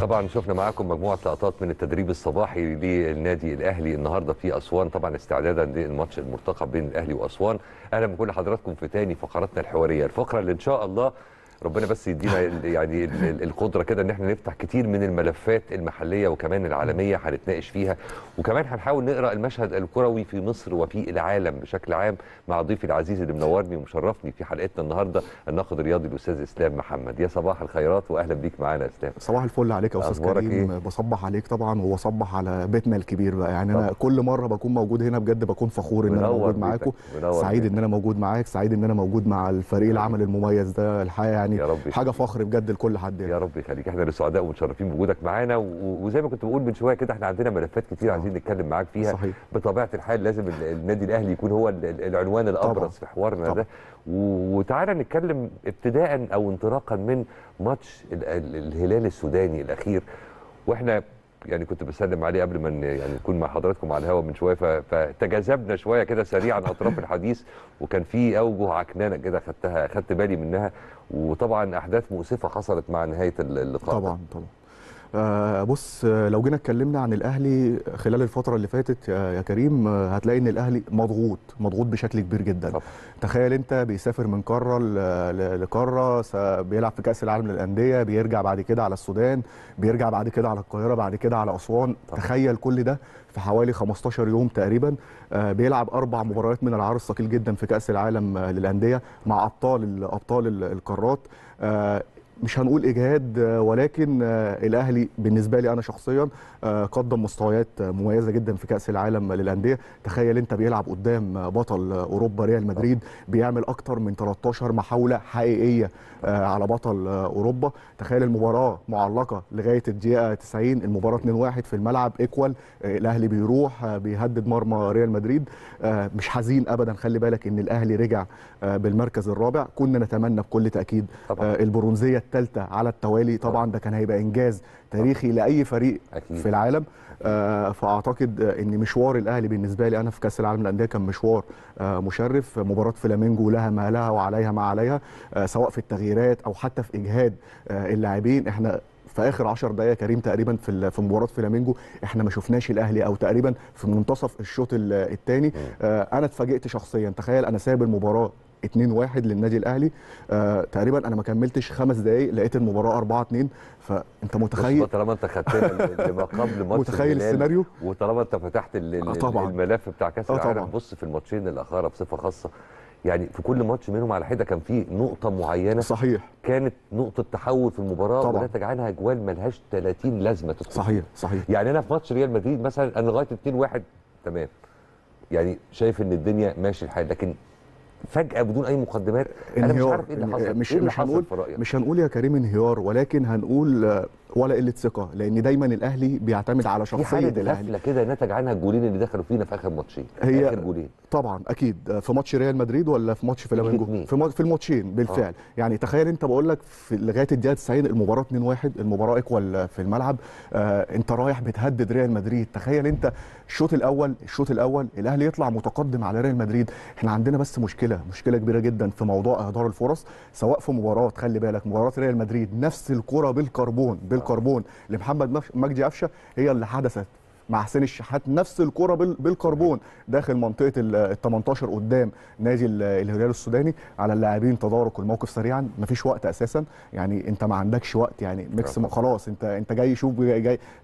طبعا شفنا معاكم مجموعه لقطات من التدريب الصباحي للنادي الاهلي النهارده في اسوان، طبعا استعدادا للماتش المرتقب بين الاهلي واسوان. اهلا بكل حضراتكم في تاني فقراتنا الحواريه، الفقره اللي ان شاء الله ربنا بس يدينا يعني القدره كده ان احنا نفتح كتير من الملفات المحليه وكمان العالميه هنتناقش فيها، وكمان هنحاول نقرا المشهد الكروي في مصر وفي العالم بشكل عام مع ضيفي العزيز اللي منورني ومشرفني في حلقتنا النهارده الناقد الرياضي الاستاذ اسلام محمد. يا صباح الخيرات واهلا بيك معانا يا اسلام. صباح الفل عليك يا استاذ كريم. إيه؟ بصبح عليك طبعا وبصبح على بيتنا الكبير بقى، يعني انا كل مره بكون موجود هنا بجد بكون فخور ان انا موجود معاكم، سعيد ان انا موجود معاك، سعيد ان انا موجود مع الفريق العمل المميز ده الحقيقه، يعني حاجه فخر بجد لكل حد يعني. يا رب يخليك، احنا اللي سعداء ومتشرفين بوجودك معانا، وزي ما كنت بقول من شويه كده احنا عندنا ملفات كتير عايزين نتكلم معاك فيها. صحيح. بطبيعه الحال لازم النادي الاهلي يكون هو العنوان الابرز في حوارنا ده، وتعالى نتكلم ابتداء او انطلاقا من ماتش الهلال السوداني الاخير. واحنا يعني كنت بسلم عليه قبل ما يعني نكون مع حضراتكم على الهواء من شويه، فتجاذبنا شويه كده سريعا اطراف الحديث، وكان في اوجه عكنانه كده خدت بالي منها، وطبعا احداث مؤسفه حصلت مع نهايه اللقاء. طبعا بص، لو جينا اتكلمنا عن الاهلي خلال الفتره اللي فاتت يا كريم هتلاقي ان الاهلي مضغوط بشكل كبير جدا. طبعا. تخيل انت بيسافر من قاره لقاره، بيلعب في كاس العالم للانديه، بيرجع بعد كده على السودان، بيرجع بعد كده على القاهره، بعد كده على اسوان. طبعا. تخيل كل ده في حوالي 15 يوم تقريبا. بيلعب 4 مباريات من العار الثقيل جدا في كاس العالم للانديه مع ابطال القارات. مش هنقول اجهاد، ولكن الاهلي بالنسبه لي انا شخصيا قدم مستويات مميزه جدا في كاس العالم للانديه. تخيل انت بيلعب قدام بطل اوروبا ريال مدريد، بيعمل اكتر من 13 محاوله حقيقيه على بطل اوروبا. تخيل المباراه معلقه لغايه الدقيقه 90، المباراه 2-1 في الملعب ايكوال، الاهلي بيروح بيهدد مرمى ريال مدريد. مش حزين ابدا، خلي بالك ان الاهلي رجع بالمركز الرابع، كنا نتمنى بكل تاكيد البرونزيه الثالثه على التوالي. طبعا ده كان هيبقى انجاز تاريخي لاي فريق أكيد في العالم. فاعتقد ان مشوار الاهلي بالنسبه لي انا في كاس العالم للانديه كان مشوار مشرف. مباراه فلامنجو لها ما لها وعليها ما عليها، سواء في التغييرات او حتى في اجهاد اللاعبين. احنا في اخر 10 دقائق كريم تقريبا في مباراه فلامينجو احنا ما شفناش الاهلي، او تقريبا في منتصف الشوط الثاني. انا اتفاجئت شخصيا، تخيل انا سايب المباراه 2-1 للنادي الاهلي، تقريبا انا ما كملتش 5 دقائق لقيت المباراه 4-2. فانت متخيل طالما انت خدتنا لما قبل ماتش، متخيل السيناريو، وطالما انت فتحت الملف بتاع كاس العالم. بص في الماتشين الاخر بصفه خاصه، يعني في كل ماتش منهم على حده كان في نقطه معينه. صحيح. كانت نقطه تحول في المباراه، ولا تجعلها اجوال ملهاش 30 لازمه تدخل. صحيح. يعني انا في ماتش ريال مدريد مثلا انا لغايه 2-1 تمام، يعني شايف ان الدنيا ماشي الحال، لكن فجأة بدون أي مقدمات أنا مش عارف إيه اللي حصل. مش هنقول يا كريم انهيار، ولكن هنقول ولا قلة ثقة، لأن دايما الأهلي بيعتمد على شخصية الأهلي. في حالة غفلة كده نتج عنها الجولين اللي دخلوا فينا في آخر ماتشين. هي آخر جولين طبعا أكيد في ماتش ريال مدريد ولا في ماتش فلامينجو؟ في الماتشين بالفعل. يعني تخيل أنت، بقول لك لغاية الدقيقة 90 المباراة 2-1، المباراة إيكوال في الملعب، أنت رايح بتهدد ريال مدريد. تخيل أنت الشوط الأول الأهلي يطلع متقدم على ريال مدريد. إحنا عندنا بس مشكلة كبيرة جدا في موضوع إهدار الفرص، سواء في مباراة، خلي بالك مباراة ريال مدريد نفس الكرة بالكربون لمحمد مجدي قفشه هي اللي حدثت مع حسين الشحات، نفس الكرة بالكربون داخل منطقة ال 18 قدام نادي الهلال السوداني. على اللاعبين تدارك الموقف سريعا، مفيش وقت اساسا، يعني انت ما عندكش وقت، يعني ميكس خلاص، انت جاي، شوف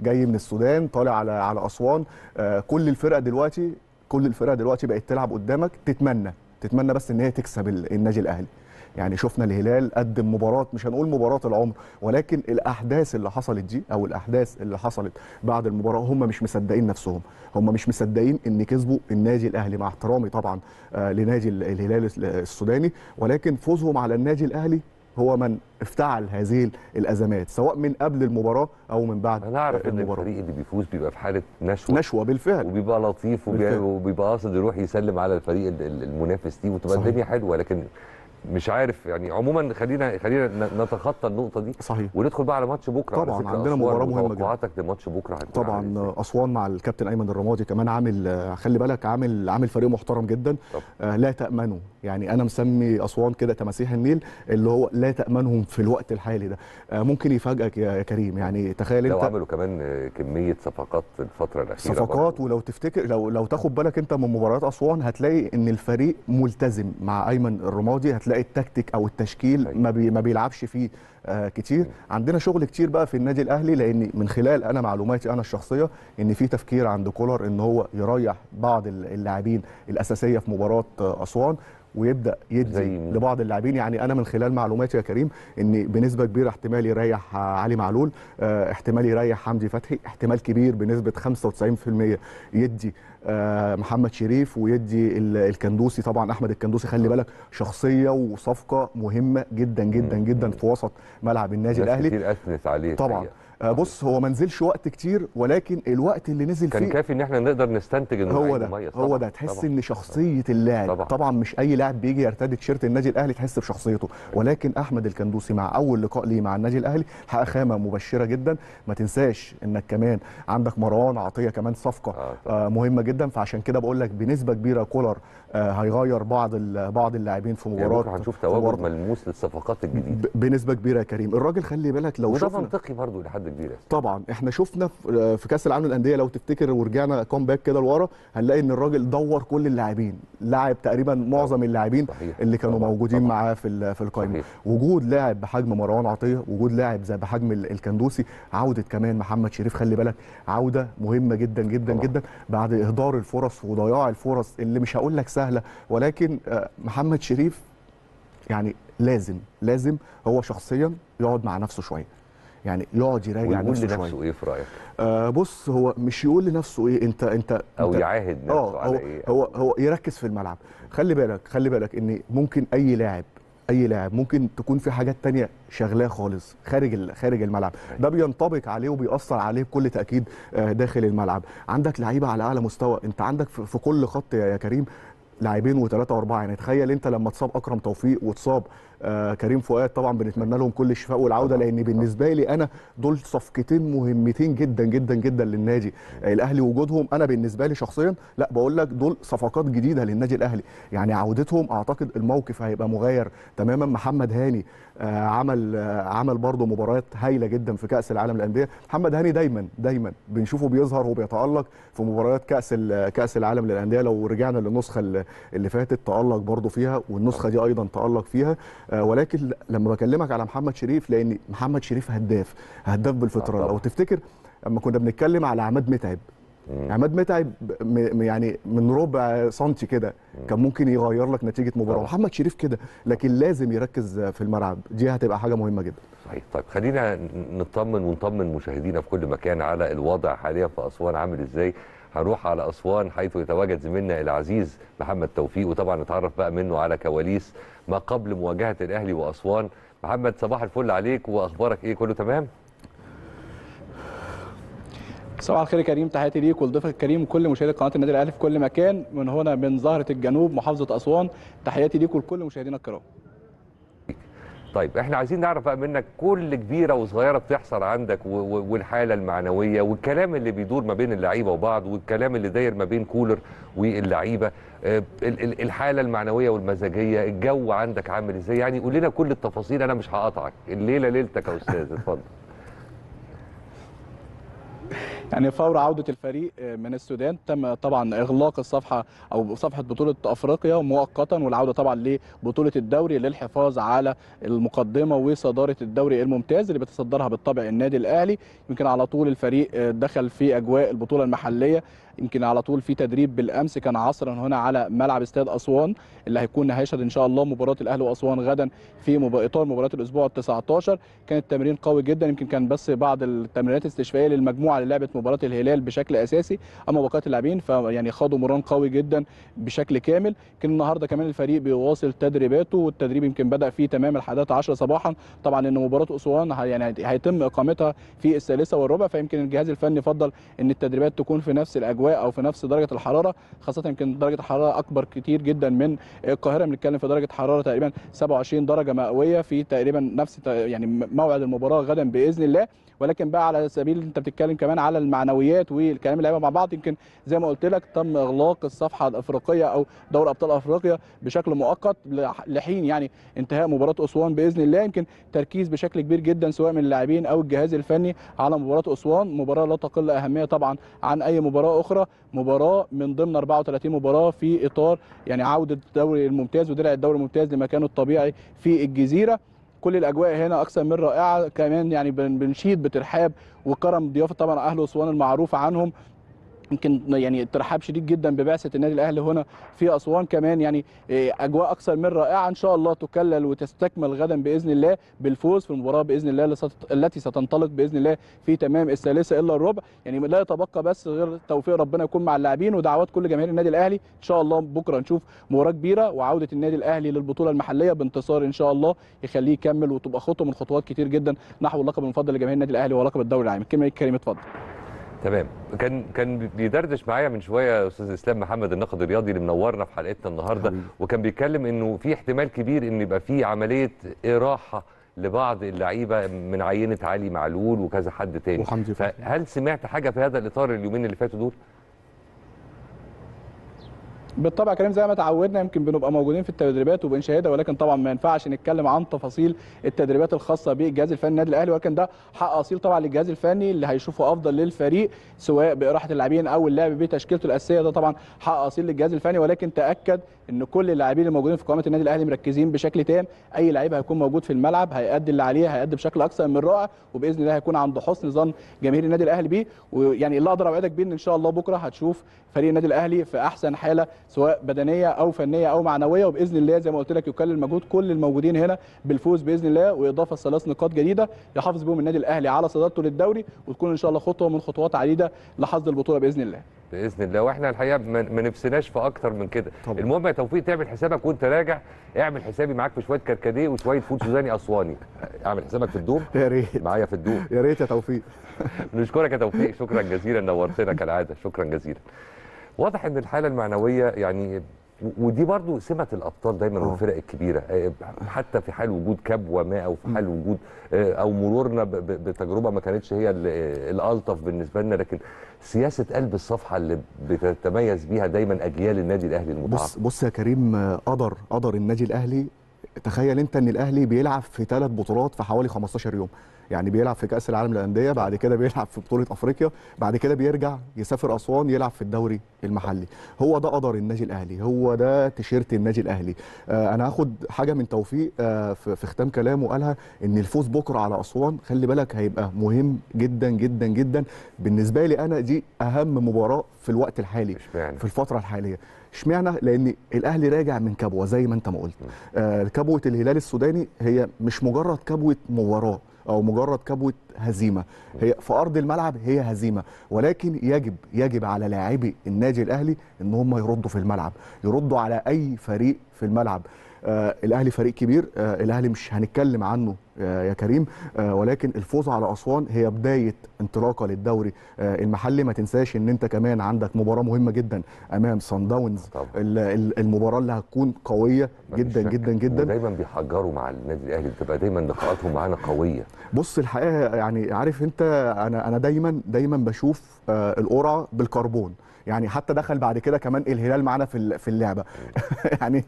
جاي من السودان طالع على اسوان. كل الفرقة دلوقتي بقت تلعب قدامك، تتمنى بس ان هي تكسب النادي الاهلي. يعني شفنا الهلال قدم مباراة، مش هنقول مباراة العمر، ولكن الأحداث اللي حصلت بعد المباراة هم مش مصدقين نفسهم، هم مش مصدقين إن كسبوا النادي الأهلي، مع احترامي طبعا لنادي الهلال السوداني، ولكن فوزهم على النادي الأهلي هو من افتعل هذه الازمات، سواء من قبل المباراه او من بعد المباراه. انا اعرف ان الفريق اللي بيفوز بيبقى في حاله نشوه بالفعل، وبيبقى لطيف وبيبقى قاصد يروح يسلم على الفريق المنافس ليه، وتبقى الدنيا حلوه. لكن مش عارف يعني. عموما خلينا نتخطى النقطه دي صحيح. وندخل بقى على ماتش بكره. طبعا عندنا مباراه مهمه جدا. توقعاتك لماتش بكره؟ طبعا اسوان مع الكابتن ايمن الرمادي كمان عامل، خلي بالك، عامل فريق محترم جدا. لا تامنه، يعني انا مسمي اسوان كده تماسيح النيل، اللي هو لا تامنهم في الوقت الحالي ده. ممكن يفاجئك يا كريم، يعني تخيل لو انت عملوا كمان كميه صفقات الفتره الاخيره برضو. ولو تفتكر لو تاخد بالك انت من مباريات اسوان هتلاقي ان الفريق ملتزم مع ايمن الرمادي، هتلاقي التكتيك او التشكيل ما بيلعبش فيه كتير. عندنا شغل كتير بقى في النادي الاهلي، لان من خلال معلوماتي انا الشخصيه ان في تفكير عند كولر ان هو يريح بعض اللاعبين الاساسيه في مباراه اسوان ويبدا يدي لبعض اللاعبين. يعني انا من خلال معلوماتي يا كريم ان بنسبه كبيره احتمال يريح علي معلول، احتمال يريح حمدي فتحي، احتمال كبير بنسبه 95% يدي محمد شريف ويدي الكندوسي. طبعا احمد الكندوسي خلي بالك شخصيه وصفقه مهمه جدا جدا جدا في وسط ملعب النادي الاهلي. كتير اثنت عليه طبعا. بص، هو ما نزلش وقت كتير، ولكن الوقت اللي نزل فيه كان كافي ان احنا نقدر نستنتج انه هو ده مميز. هو ده تحس ان شخصيه اللاعب طبعا مش اي لاعب بيجي يرتدي تيشيرت النادي الاهلي تحس بشخصيته. ولكن احمد الكندوسي مع اول لقاء ليه مع النادي الاهلي حقق خامه مبشره جدا. ما تنساش انك كمان عندك مروان عطيه كمان صفقه مهمه جدا. فعشان كده بقول لك بنسبه كبيره كولر هيغير بعض اللاعبين في مباراه. هنشوف تواجد ملموس للصفقات الجديده بنسبه كبيره يا كريم. الراجل خلي بالك لو شفنا منطقي برضه لحد كبير. طبعا احنا شفنا في كاس العالم للانديه لو تفتكر ورجعنا كومباك كده لورا هنلاقي ان الراجل دور كل اللاعبين، لاعب تقريبا معظم اللاعبين اللي كانوا موجودين معاه في القائمه. وجود لاعب بحجم مروان عطيه، وجود لاعب زي بحجم الكندوسي، عوده كمان محمد شريف خلي بالك عوده مهمه جدا جدا جدا بعد اهدار الفرص وضياع الفرص اللي مش هقول لك سهله. ولكن محمد شريف يعني لازم هو شخصيا يقعد مع نفسه شويه، يعني يقعد يراجع نفسه ايه في رايك؟ بص، هو مش يقول لنفسه ايه انت او يعاهد نفسه على ايه. هو يركز في الملعب. خلي بالك ان ممكن اي لاعب ممكن تكون في حاجات تانية شغلاه خالص خارج الملعب. ده بينطبق عليه وبيأثر عليه بكل تأكيد داخل الملعب. عندك لعيبه على اعلى مستوى، انت عندك في كل خط يا كريم لاعبين وثلاثه واربعه. يعني تخيل انت لما تصاب اكرم توفيق وتصاب كريم فؤاد، طبعا بنتمنى لهم كل الشفاء والعوده، لان بالنسبه لي انا دول صفقتين مهمتين جدا جدا جدا للنادي الاهلي. وجودهم انا بالنسبه لي شخصيا لا بقول لك دول صفقات جديده للنادي الاهلي، يعني عودتهم اعتقد الموقف هيبقى مغاير تماما. محمد هاني عمل برضه مباريات هايله جدا في كاس العالم للانديه. محمد هاني دايما بنشوفه بيظهر وبيتالق في مباريات كاس العالم للانديه. لو رجعنا للنسخه اللي فاتت تالق برضه فيها، والنسخه دي ايضا تالق فيها. ولكن لما بكلمك على محمد شريف، لان محمد شريف هداف بالفطره. لو تفتكر لما كنا بنتكلم على عماد متعب يعني من ربع سنتي كده كان ممكن يغير لك نتيجه مباراه. محمد شريف كده، لكن لازم يركز في الملعب. دي هتبقى حاجه مهمه جدا. صحيح. طيب خلينا ونطمن مشاهدينا في كل مكان على الوضع حاليا في اسوان عامل ازاي. هنروح على اسوان حيث يتواجد زميلنا العزيز محمد توفيق، وطبعا نتعرف بقى منه على كواليس ما قبل مواجهه الاهلي واسوان. محمد، صباح الفل عليك، واخبارك ايه؟ كله تمام؟ صباح الخير يا كريم، تحياتي ليك ولضيفك الكريم وكل مشاهدي قناه النادي الاهلي في كل مكان، من هنا من زهره الجنوب محافظه اسوان. تحياتي ليك ولكل مشاهدينا الكرام. طيب احنا عايزين نعرف بقى منك كل كبيره وصغيره بتحصل عندك، والحاله المعنويه والكلام اللي بيدور ما بين اللعيبه وبعض، والكلام اللي داير ما بين كولر واللعيبه، الحاله المعنويه والمزاجيه، الجو عندك عامل ازاي؟ يعني قول لنا كل التفاصيل، انا مش هقاطعك، الليله ليلتك يا استاذ، اتفضل. يعني فور عودة الفريق من السودان تم طبعا إغلاق الصفحة أو صفحة بطولة أفريقيا مؤقتا، والعودة طبعا لبطولة الدوري للحفاظ على المقدمة وصدارة الدوري الممتاز اللي بيتصدرها بالطبع النادي الأهلي. يمكن على طول الفريق دخل في أجواء البطولة المحلية، يمكن على طول في تدريب بالامس كان عصرا هنا على ملعب استاد اسوان اللي هيكون هيشهد ان شاء الله مباراه الاهلي واسوان غدا في اطار مباريات الاسبوع ال19. كان التمرين قوي جدا، يمكن كان بس بعض التمرينات الاستشفائيه للمجموعه اللي لعبت مباراه الهلال بشكل اساسي. اما بقيه اللاعبين فيعني خاضوا مران قوي جدا بشكل كامل. كان النهارده كمان الفريق بيواصل تدريباته، والتدريب يمكن بدا فيه تمام الحادثه 10 صباحا. طبعا ان مباراه اسوان يعني هيتم اقامتها في الثالثه والربع، فيمكن الجهاز الفني فضل ان التدريبات تكون في نفس الاجواء او في نفس درجه الحراره، خاصه يمكن درجه الحراره اكبر كتير جدا من القاهره، بنتكلم في درجه حراره تقريبا 27 درجه مئويه في تقريبا نفس يعني موعد المباراه غدا باذن الله. ولكن بقى على سبيل انت بتتكلم كمان على المعنويات والكلام اللعيبه مع بعض، يمكن زي ما قلت لك تم اغلاق الصفحه الافريقيه او دوري ابطال افريقيا بشكل مؤقت لحين يعني انتهاء مباراه اسوان باذن الله. يمكن تركيز بشكل كبير جدا سواء من اللاعبين او الجهاز الفني على مباراه اسوان، مباراه لا تقل اهميه طبعا عن اي مباراه اخرى، مباراه من ضمن 34 مباراه في اطار يعني عوده الدوري الممتاز ودرع الدوري الممتاز لمكانه الطبيعي في الجزيره. كل الاجواء هنا اكثر من رائعه، كمان يعني بنشيد بترحاب وكرم ضيافه طبعا اهل اسوان المعروف عنهم، يمكن يعني ترحاب شديد جدا ببعثه النادي الاهلي هنا في اسوان. كمان يعني اجواء اكثر من رائعه ان شاء الله تكلل وتستكمل غدا باذن الله بالفوز في المباراه باذن الله التي ستنطلق باذن الله في تمام الثالثه الا الربع. يعني لا يتبقى بس غير توفيق ربنا يكون مع اللاعبين ودعوات كل جماهير النادي الاهلي. ان شاء الله بكره نشوف مباراه كبيره وعوده النادي الاهلي للبطوله المحليه بانتصار ان شاء الله يخليه يكمل، وتبقى خطوه من خطوات كتير جدا نحو اللقب المفضل لجماهير النادي الاهلي ولقب الدوري العام. الكلمه كريم اتفضل. تمام، كان بيدردش معايا من شويه استاذ اسلام محمد الناقد الرياضي اللي منورنا في حلقتنا النهارده، وكان بيتكلم انه في احتمال كبير ان يبقى في عمليه اراحه لبعض اللعيبه من عينه علي معلول وكذا حد تاني. هل سمعت حاجه في هذا الاطار اليومين اللي فاتوا دول؟ بالطبع كريم زي ما تعودنا يمكن بنبقى موجودين في التدريبات وبنشاهدها، ولكن طبعا ما ينفعش نتكلم عن تفاصيل التدريبات الخاصه بالجهاز الفني النادي الاهلي، ولكن ده حق اصيل طبعا للجهاز الفني اللي هيشوفه افضل للفريق سواء باراحه اللاعبين او اللعب بتشكيلته الاساسيه، ده طبعا حق اصيل للجهاز الفني. ولكن تاكد ان كل اللاعبين الموجودين في قائمه النادي الاهلي مركزين بشكل تام، اي لعيب هيكون موجود في الملعب هيأدي اللي عليه، هيأدي بشكل اكثر من رائع، وباذن الله هيكون عند حسن ظن جماهير النادي الاهلي بيه. ويعني اللي اقدر اوعدك بيه ان شاء الله بكره هتشوف فريق النادي الاهلي في احسن حاله سواء بدنيه او فنيه او معنويه، وباذن الله زي ما قلت لك يكلل مجهود كل الموجودين هنا بالفوز باذن الله واضافه 3 نقاط جديده يحافظ بهم النادي الاهلي على صدارته للدوري، وتكون ان شاء الله خطوه من خطوات عديده لحصد البطوله باذن الله. باذن الله، واحنا الحقيقه ما نفسناش في اكتر من كده. طبعا. المهم يا توفيق تعمل حسابك وانت راجع، اعمل حسابي معاك في شويه كركديه وشويه فول سوداني اسواني، اعمل حسابك في الدوم يا ريت معايا في الدوم يا ريت يا توفيق. نشكرك يا توفيق، شكرا جزيلا، نورتنا كالعاده، شكرا جزيلا. واضح ان الحاله المعنويه يعني ودي برضو سمه الابطال دايما والفرق الكبيره، حتى في حال وجود كبوه ما او في حال وجود او مرورنا بتجربه ما كانتش هي الالطف بالنسبه لنا، لكن سياسه قلب الصفحه اللي بتتميز بيها دايما اجيال النادي الاهلي المتعاقب. بص يا كريم، قدر النادي الاهلي، تخيل انت ان الاهلي بيلعب في 3 بطولات في حوالي 15 يوم، يعني بيلعب في كأس العالم للأندية، بعد كده بيلعب في بطولة أفريقيا، بعد كده بيرجع يسافر أسوان يلعب في الدوري المحلي. هو ده قدر النادي الأهلي، هو ده تيشيرت النادي الأهلي. أنا هاخد حاجة من توفيق في ختام كلامه قالها، إن الفوز بكرة على أسوان خلي بالك هيبقى مهم جدا جدا جدا. بالنسبة لي أنا دي أهم مباراة في الوقت الحالي في الفترة الحالية. اشمعنى؟ لأن الأهلي راجع من كبوة زي ما أنت ما قلت. كبوة الهلال السوداني هي مش مجرد كبوة مباراة أو مجرد كبوة هزيمة، هي في أرض الملعب هي هزيمة، ولكن يجب على لاعبي النادي الأهلي إن هم يردوا في الملعب، يردوا على أي فريق في الملعب. الأهلي فريق كبير، الأهلي مش هنتكلم عنه يا كريم، ولكن الفوز على أسوان هي بداية انطلاقة للدوري المحلي. ما تنساش ان انت كمان عندك مباراة مهمة جدا امام صن داونز، المباراة اللي هتكون قوية جدا جدا جدا. دايما بيحجروا مع النادي الاهلي، بتبقى دايما لقاءاتهم معانا قوية. بص الحقيقة يعني عارف انت، انا دايما بشوف القرعة بالكربون، يعني حتى دخل بعد كده كمان الهلال معانا في اللعبه يعني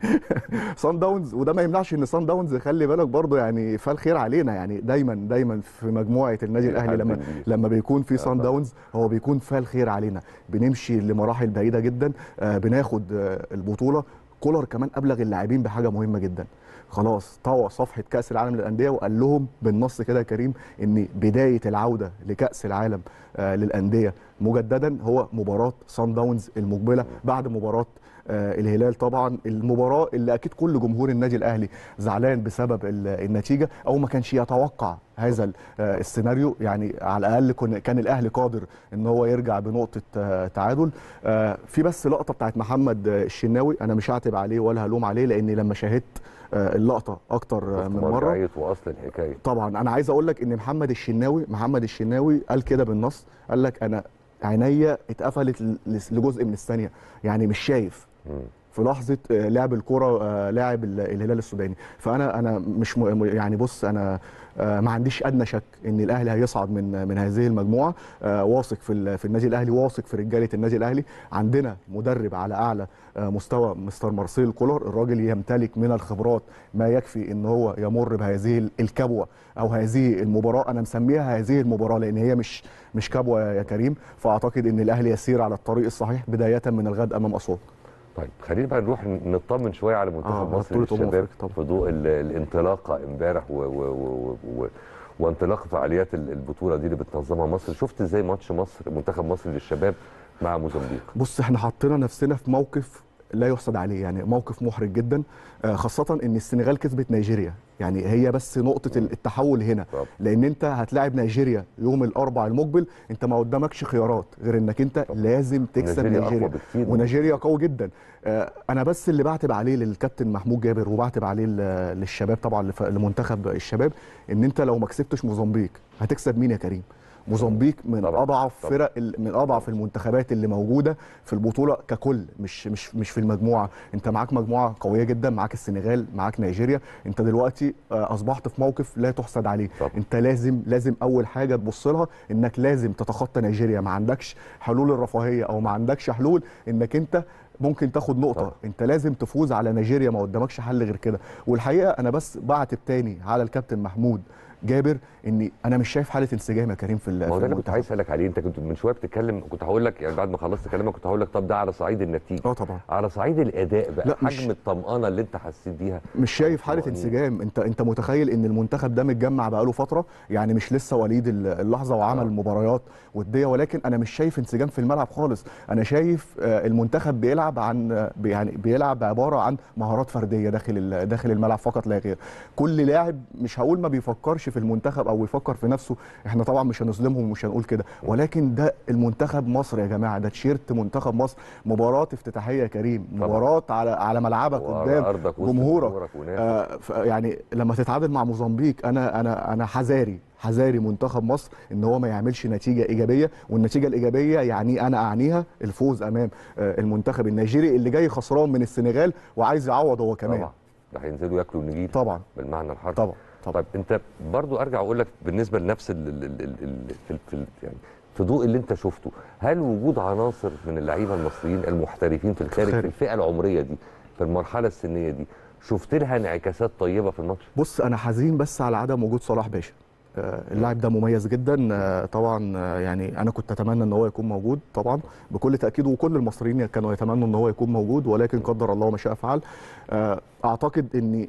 صن داونز، وده ما يمنعش ان صن داونز خلي بالك برضو يعني فالخير علينا، يعني دايما في مجموعه النادي الاهلي لما بيكون في صن داونز هو بيكون فالخير علينا، بنمشي لمراحل بعيده جدا، بناخد البطوله. كولر كمان ابلغ اللاعبين بحاجه مهمه جدا، خلاص طوى صفحه كاس العالم للانديه وقال لهم بالنص كده يا كريم ان بدايه العوده لكاس العالم للانديه مجددا هو مباراه صن داونز المقبله بعد مباراه الهلال. طبعا المباراه اللي اكيد كل جمهور النادي الاهلي زعلان بسبب النتيجه او ما كانش يتوقع هذا السيناريو، يعني على الاقل كان الاهلي قادر ان هو يرجع بنقطه تعادل. في بس لقطه بتاعت محمد الشناوي انا مش هعتب عليه ولا هلوم عليه لان لما شاهدت اللقطه اكتر من مره واصل الحكايه طبعا انا عايز اقول لك ان محمد الشناوي قال كده بالنص، قال لك انا عينيا اتقفلت لجزء من الثانيه، يعني مش شايف في لحظه لعب الكره لاعب الهلال السوداني. فانا مش يعني بص انا ما عنديش ادنى شك ان الاهلي هيصعد من هذه المجموعه. واثق في النادي الاهلي، واثق في رجاله النادي الاهلي. عندنا مدرب على اعلى مستوى مستر مارسيل كولر، الراجل يمتلك من الخبرات ما يكفي ان هو يمر بهذه الكبوه او هذه المباراه. انا مسميها هذه المباراه لان هي مش كبوه يا كريم. فاعتقد ان الاهلي يسير على الطريق الصحيح بدايه من الغد امام اسوان. طيب خلينا بقى نروح نطمن شويه على منتخب مصر للشباب في ضوء الانطلاقه امبارح وانطلاق فعاليات البطوله دي اللي بتنظمها مصر. شفت ازاي ماتش مصر منتخب مصر للشباب مع موزمبيق؟ بص احنا حطينا نفسنا في موقف لا يحسد عليه، يعني موقف محرج جدا، خاصه ان السنغال كسبت نيجيريا، يعني هي بس نقطه التحول هنا. لان انت هتلاعب نيجيريا يوم الاربعاء المقبل، انت ما قدامكش خيارات غير انك انت لازم تكسب نيجيريا، ونيجيريا قوي جدا. انا بس اللي بعتب عليه للكابتن محمود جابر وبعتب عليه للشباب طبعا لمنتخب الشباب، ان انت لو ما كسبتش موزمبيق هتكسب مين يا كريم؟ موزمبيق من اضعف فرق، من اضعف المنتخبات اللي موجوده في البطوله ككل، مش في المجموعه. انت معاك مجموعه قويه جدا، معاك السنغال، معاك نيجيريا. انت دلوقتي اصبحت في موقف لا تحسد عليه. انت لازم اول حاجه تبص لها انك لازم تتخطى نيجيريا. ما عندكش حلول الرفاهيه او ما عندكش حلول انك انت ممكن تاخد نقطه. انت لازم تفوز على نيجيريا، ما قدامكش حل غير كده. والحقيقه انا بس بعتب تاني على الكابتن محمود جابر اني انا مش شايف حاله انسجام يا كريم في الموضوع ده. انا كنت عايز اسالك عليه، انت كنت من شويه بتتكلم، كنت هقول لك يعني بعد ما خلصت كلامك كنت هقول لك طب ده على صعيد النتيجه، طبعا على صعيد الاداء بقى حجم الطمانه اللي انت حسيت بيها. مش شايف حاله انسجام. انت متخيل ان المنتخب ده متجمع بقاله فتره، يعني مش لسه وليد اللحظه وعمل مباريات وديه، ولكن انا مش شايف انسجام في الملعب خالص. انا شايف المنتخب بيلعب يعني بيلعب عباره عن مهارات فرديه داخل الملعب فقط لا غير. كل لاعب مش هقول ما بيفكرش في المنتخب او يفكر في نفسه، احنا طبعا مش هنظلمهم ومش هنقول كده، ولكن ده المنتخب مصر يا جماعه، ده تيشيرت منتخب مصر. مباراه افتتاحيه يا كريم، مباراه على ملعبك قدام جمهورك. يعني لما تتعادل مع موزمبيق انا حذاري منتخب مصر ان هو ما يعملش نتيجه ايجابيه، والنتيجه الايجابيه يعني انا اعنيها الفوز امام المنتخب النيجيري اللي جاي خسران من السنغال وعايز يعوض هو كمان. طبعا ده هينزلوا ياكلوا النجيل طبعا بالمعنى الحرفي. طبعا. طيب انت برضو ارجع اقول لك بالنسبه لنفس يعني في ضوء اللي انت شفته، هل وجود عناصر من اللعيبه المصريين المحترفين في الخارج في الفئه العمريه دي في المرحله السنيه دي شفت لها انعكاسات طيبه في الماتش؟ بص انا حزين بس على عدم وجود صلاح باشا. اللاعب ده مميز جدا طبعا، يعني انا كنت اتمنى ان هو يكون موجود طبعا بكل تاكيد، وكل المصريين كانوا يتمنوا ان هو يكون موجود، ولكن قدر الله ما شاء فعل. اعتقد ان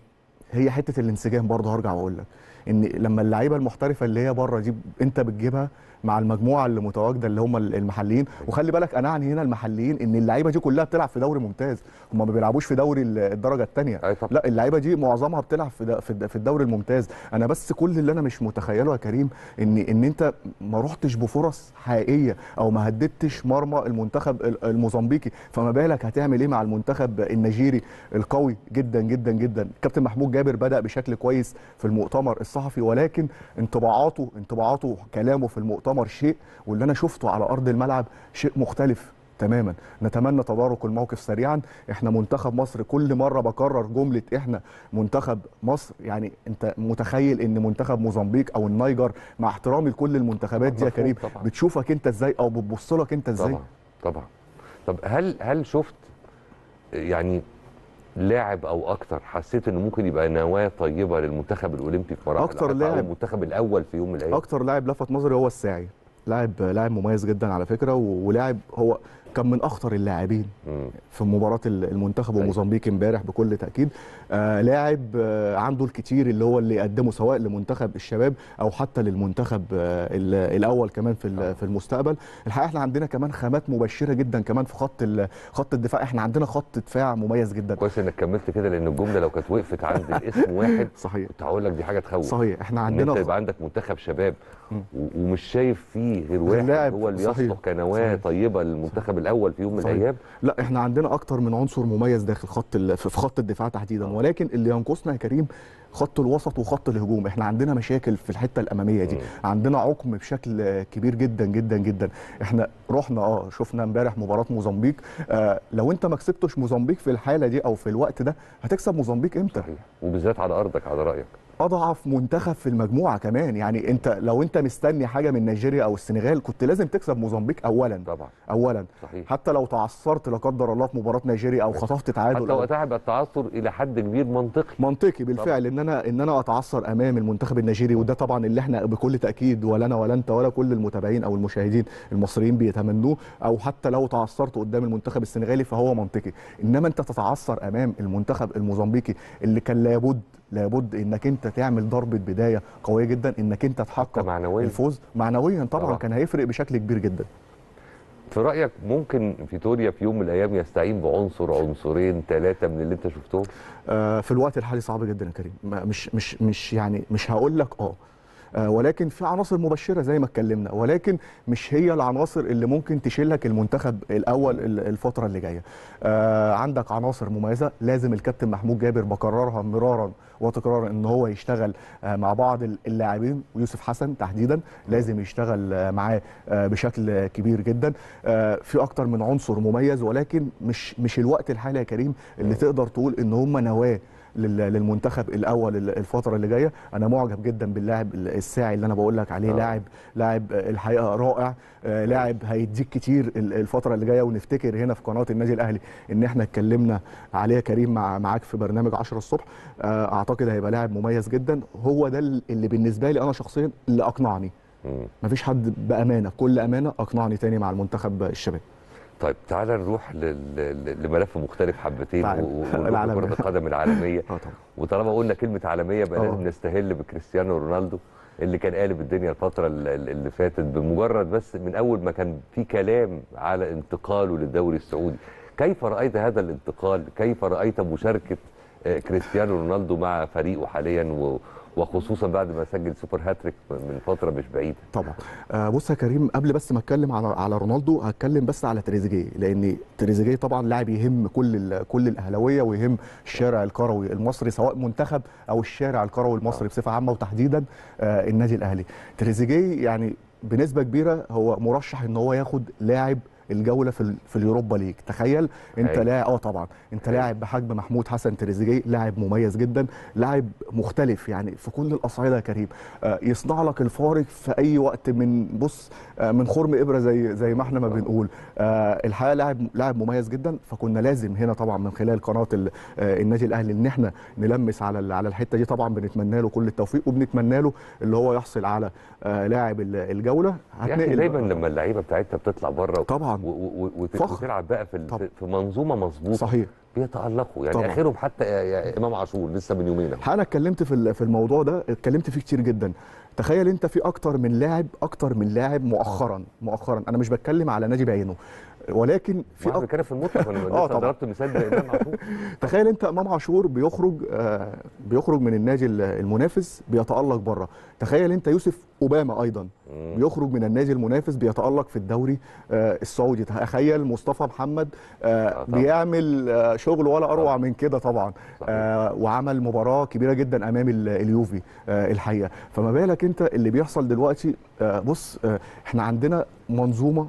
هي حته الانسجام برضه هرجع واقول لك ان لما اللعيبه المحترفه اللي هي بره دي انت بتجيبها مع المجموعه اللي متواجده اللي هم المحليين، وخلي بالك انا اعني هنا المحليين ان اللعيبه دي كلها بتلعب في دوري ممتاز، هم ما بيلعبوش في دوري الدرجه الثانيه، لا اللعيبه دي معظمها بتلعب في الدوري الممتاز. انا بس كل اللي انا مش متخيله يا كريم ان انت ما رحتش بفرص حقيقيه او ما هددتش مرمى المنتخب الموزمبيقي، فما بالك هتعمل ايه مع المنتخب النيجيري القوي جدا جدا جدا. كابتن محمود جابر بدأ بشكل كويس في المؤتمر الصحفي، ولكن انطباعاته كلامه في المؤتمر شيء، واللي انا شفته على ارض الملعب شيء مختلف تماما. نتمنى تدارك الموقف سريعا. احنا منتخب مصر، كل مره بكرر جمله احنا منتخب مصر، يعني انت متخيل ان منتخب موزمبيق او النيجر مع احترامي لكل المنتخبات دي يا كريم بتشوفك انت ازاي او بتبص لك انت ازاي. طبعا. طب هل شفت يعني لاعب او اكتر حسيت انه ممكن يبقى نواه طيبه للمنتخب الاولمبي في مراحل اكتر لاعب المنتخب الاول في يوم من الايام؟ اكتر لاعب لفت نظري هو الساعي، لاعب مميز جدا على فكره، ولاعب هو كان من اخطر اللاعبين في مباراه المنتخب وموزمبيق امبارح بكل تاكيد. لاعب عنده الكتير اللي هو اللي قدمه سواء لمنتخب الشباب او حتى للمنتخب الاول كمان في المستقبل. الحقيقه احنا عندنا كمان خامات مبشره جدا كمان في خط الدفاع. احنا عندنا خط دفاع مميز جدا. كويس انك كملت كده لان الجمله لو كانت وقفت عند الاسم واحد صحيح كنت هقول لك دي حاجه تخوف. صحيح احنا عندنا يبقى عندك منتخب شباب ومش شايف فيه غير واحد هو اللي يصلح كنواه طيبه للمنتخب الاول في يوم من الايام. لا احنا عندنا اكتر من عنصر مميز داخل في خط الدفاع تحديدا، ولكن اللي ينقصنا يا كريم خط الوسط وخط الهجوم. احنا عندنا مشاكل في الحته الاماميه دي، عندنا عقم بشكل كبير جدا جدا جدا. احنا رحنا شفنا امبارح مباراه موزمبيق. لو انت ما كسبتش موزمبيق في الحاله دي او في الوقت ده هتكسب موزمبيق امتى؟ وبالذات على ارضك على رايك. اضعف منتخب في المجموعه كمان، يعني انت لو انت مستني حاجه من نيجيريا او السنغال كنت لازم تكسب موزمبيق اولا طبعا صحيح. حتى لو تعثرت لا قدر الله في مباراه نيجيريا او خطفت تعادل، حتى وقتها هيبقى التعثر الى حد كبير منطقي بالفعل طبعا. ان انا اتعثر امام المنتخب النيجيري، وده طبعا اللي احنا بكل تاكيد ولا انا ولا انت ولا كل المتابعين او المشاهدين المصريين بيتمنوه، او حتى لو تعثرت قدام المنتخب السنغالي فهو منطقي. انما انت تتعثر امام المنتخب الموزمبيقي اللي كان لابد انك انت تعمل ضربه بدايه قويه جدا، انك انت تحقق الفوز معنويا طبعا كان هيفرق بشكل كبير جدا. في رايك ممكن فيتوريا في يوم من الايام يستعين بعنصر عنصرين ثلاثه من اللي انت شفتهم؟ في الوقت الحالي صعب جدا يا كريم. مش يعني مش هقول لك ولكن في عناصر مبشره زي ما اتكلمنا، ولكن مش هي العناصر اللي ممكن تشيلك المنتخب الاول الفتره اللي جايه. عندك عناصر مميزه لازم الكابتن محمود جابر بكررها مرارا وتكرارا ان هو يشتغل مع بعض اللاعبين، ويوسف حسن تحديدا لازم يشتغل معاه بشكل كبير جدا. في اكتر من عنصر مميز، ولكن مش الوقت الحالي يا كريم اللي تقدر تقول ان هم نواه للمنتخب الاول الفتره اللي جايه. انا معجب جدا باللاعب الساعي اللي انا بقول لك عليه. لاعب الحقيقه رائع، لاعب هيديك كتير الفتره اللي جايه. ونفتكر هنا في قناه النادي الاهلي ان احنا اتكلمنا عليه كريم معاك في برنامج 10 الصبح. اعتقد هيبقى لاعب مميز جدا. هو ده اللي بالنسبه لي انا شخصيا اللي اقنعني. مفيش حد بامانه بكل امانه اقنعني تاني مع المنتخب الشباب. طيب تعالى نروح لملف مختلف حبتين وكرة القدم العالمية. وطالما قلنا كلمة عالمية بقى لازم نستهل بكريستيانو رونالدو اللي كان قالب الدنيا الفترة اللي فاتت، بمجرد بس من أول ما كان في كلام على انتقاله للدوري السعودي. كيف رأيت هذا الانتقال؟ كيف رأيت مشاركة كريستيانو رونالدو مع فريقه حاليا وخصوصا بعد ما سجل سوبر هاتريك من فتره مش بعيده؟ طبعا. بص يا كريم، قبل بس ما اتكلم على رونالدو هتكلم بس على تريزيجيه، لان تريزيجيه طبعا لاعب يهم كل الاهلاويه ويهم الشارع الكروي المصري سواء منتخب او الشارع الكروي المصري بصفه عامه، وتحديدا النادي الاهلي. تريزيجيه يعني بنسبه كبيره هو مرشح ان هو ياخد لاعب الجوله في اليوروبا ليج. تخيل انت لاعب طبعا انت لاعب بحجم محمود حسن تريزيجيه، لاعب مميز جدا، لاعب مختلف يعني في كل الاصعده يا كريم. يصنع لك الفارق في اي وقت من من خرم ابره زي ما احنا ما بنقول. الحقيقه لاعب مميز جدا. فكنا لازم هنا طبعا من خلال قناه النادي الاهلي ان احنا نلمس على الحته دي. طبعا بنتمنى له كل التوفيق وبنتمنى له اللي هو يحصل على لاعب الجوله. يعني دايما لما اللعيبه بتاعتها بتطلع بره طبعا وتلعب بقى في منظومه مظبوطه صحيح بيتألقوا يعني طبعا. اخرهم حتى يا امام عاشور لسه من يومين انا اتكلمت في الموضوع ده، اتكلمت فيه كتير جدا. تخيل انت في اكتر من لاعب مؤخرا انا مش بتكلم على نادي بعينه، ولكن في كان في المطلق انا ضربت مثال بامام عاشور. تخيل انت امام عاشور بيخرج من النادي المنافس بيتألق بره. تخيل انت يوسف اوباما ايضا بيخرج من النادي المنافس بيتألق في الدوري السعودي. تخيل مصطفى محمد بيعمل شغل ولا اروع من كده طبعا. وعمل مباراه كبيره جدا امام اليوفي الحقيقه. فما بالك انت اللي بيحصل دلوقتي. بص احنا عندنا منظومه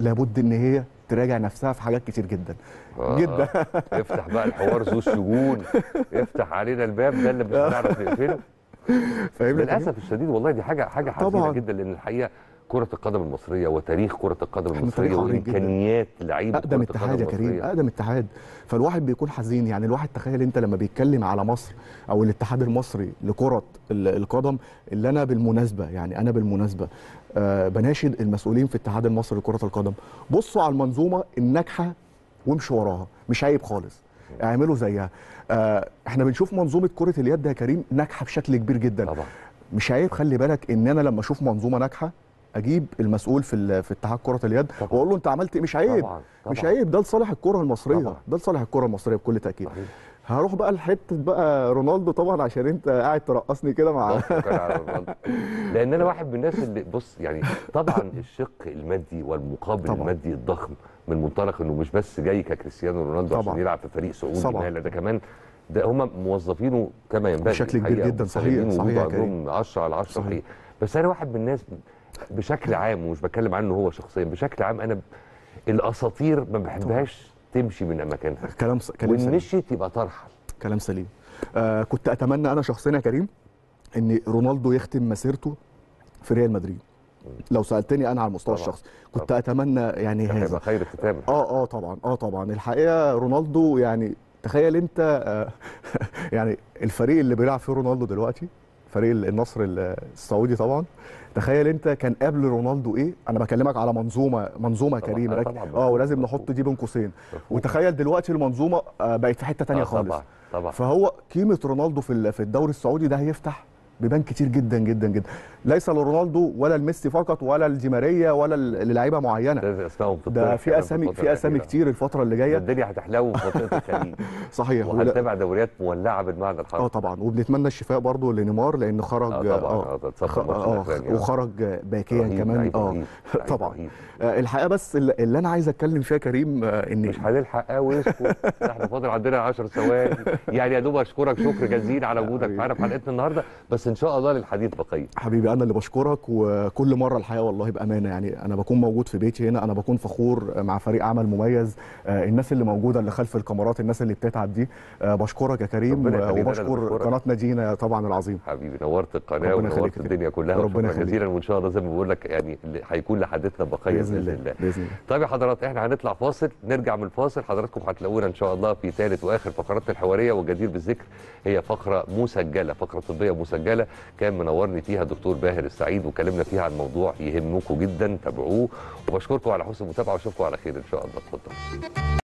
لابد ان هي تراجع نفسها في حاجات كتير جدا. افتح بقى الحوار ذو الشجون، افتح علينا الباب ده اللي مش هنعرف نقفله للاسف الشديد. والله دي حاجه حزينه جدا، لان الحقيقه كرة القدم المصرية وتاريخ كرة القدم المصرية وإمكانيات لعيبة أقدم اتحاد يا كريم، أقدم اتحاد. فالواحد بيكون حزين يعني. الواحد تخيل أنت لما بيتكلم على مصر أو الاتحاد المصري لكرة القدم، اللي أنا بالمناسبة بناشد المسؤولين في الاتحاد المصري لكرة القدم، بصوا على المنظومة الناجحة وامشوا وراها، مش عيب خالص، اعملوا زيها. احنا بنشوف منظومة كرة اليد يا كريم ناجحة بشكل كبير جدا طبعا. مش عيب، خلي بالك ان انا لما اشوف منظومة ناجحة اجيب المسؤول في اتحاد كرة اليد واقول له انت عملت، مش عيب طبعا. مش عيب، ده لصالح الكرة المصرية طبعا. ده لصالح الكرة المصرية بكل تأكيد طبعا. هروح بقى لحته بقى رونالدو طبعا، عشان انت قاعد ترقصني كده مع لان انا واحد من الناس اللي بص يعني طبعا الشق المادي والمقابل طبعًا. المادي الضخم من منطلق انه مش بس جاي ككريستيانو رونالدو عشان يلعب في فريق سعودي، لا ده كمان ده هم موظفينه كما ينبغي بشكل كبير جدا. صحيح عندهم 10 على 10 صحيح. بس انا واحد من الناس بشكل عام، ومش بتكلم عنه هو شخصيا، بشكل عام انا الاساطير ما بحبهاش تمشي من اماكنها. كلام سليم. مشيت يبقى ترحل. كلام سليم. كنت اتمنى انا شخصيا يا كريم ان رونالدو يختم مسيرته في ريال مدريد. لو سالتني انا على المستوى الشخصي كنت اتمنى يعني هذا يبقى خير الختام. طبعا الحقيقه رونالدو يعني تخيل انت يعني الفريق اللي بيلعب فيه رونالدو دلوقتي فريق النصر السعودي طبعا، تخيل انت كان قبل رونالدو ايه. انا بكلمك على منظومه كريمه ولازم نحط دي بين قوسين، وتخيل دلوقتي المنظومه بقت في حته ثانيه خالص طبعا. فهو قيمه رونالدو في الدوري السعودي ده هيفتح بيبان كتير جدا جدا جدا، ليس لرونالدو ولا لميسي فقط ولا لديماريا ولا للاعيبه معينه، ده في اسامي كتير الفتره اللي جايه، الدنيا هتحلو في فتره الخليج صحيح، وهنتابع دوريات مولعه بالمعنى الحرفي طبعا. وبنتمنى الشفاء برضو لنيمار لان خرج وخرج باكيا كمان طبعا. الحقيقه بس اللي انا عايز اتكلم فيها كريم ان مش هنلحق قوي، احنا فاضل عندنا 10 ثواني يعني يا دوب. اشكرك شكر جزيل على وجودك معانا في حلقتنا النهارده، بس ان شاء الله للحديث بقيه. حبيبي انا اللي بشكرك، وكل مره الحقيقه والله بامانه يعني انا بكون موجود في بيتي هنا، انا بكون فخور مع فريق عمل مميز، الناس اللي موجوده اللي خلف الكاميرات، الناس اللي بتتعب دي. بشكرك يا كريم وبشكر قناه نجينا طبعا العظيم. حبيبي نورت القناه ونورت الدنيا كلها، ربنا يخليك جزيلا. وان شاء الله زي ما بقول لك يعني هيكون لحديثنا بقيه باذن الله. طيب يا حضرات احنا هنطلع فاصل، نرجع من الفاصل حضراتكم هتلاقونا ان شاء الله في ثالث واخر فقراتنا الحواريه، والجدير بالذكر هي فقره مسجله، فقره طبيه مسجله كان منورني فيها دكتور باهر السعيد، وكلمنا فيها عن موضوع يهمكم جدا، تابعوه وبشكركم على حسن المتابعه واشوفكم على خير ان شاء الله. اتفضل.